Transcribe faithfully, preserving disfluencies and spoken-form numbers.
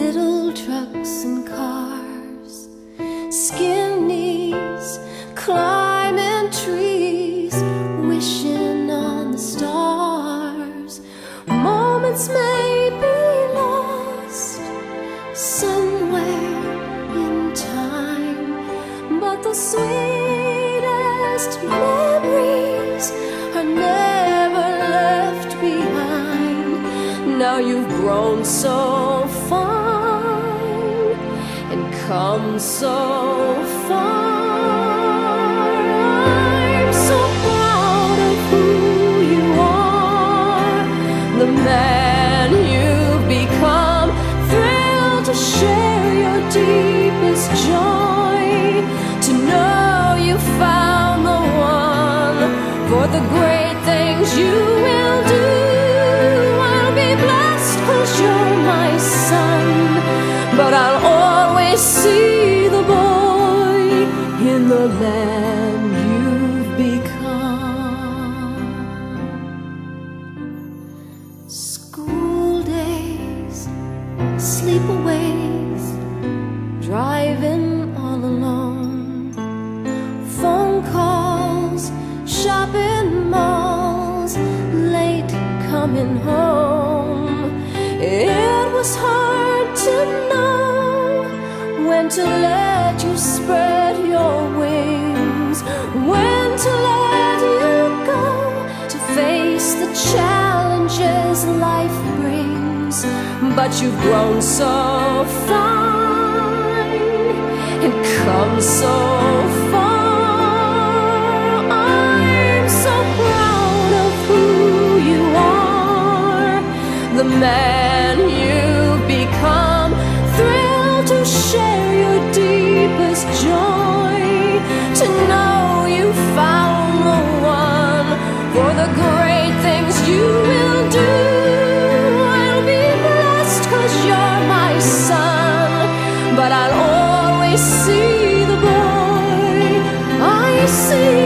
little trucks and cars, skinnies climbing trees, wishing on the stars. Moments may be lost somewhere in time, but the sweetest memories are never left behind. Now you've grown so fine and come so far. Share your deepest joy, to know you found the one. For the great things you will do, I'll be blessed 'cause you're my son. But I'll always see the boy in the land you've become. School days, sleepaways, driving all alone, phone calls, shopping malls, late coming home. It was hard to know when to let you spread your wings, when to let you go, to face the challenges life brings. But you've grown so fine and come so far. I'm so proud of who you are, the man you've become, thrilled to share your deepest joy, to know you found the one. For the great things you will do, you're my son, but I'll always see the boy I see.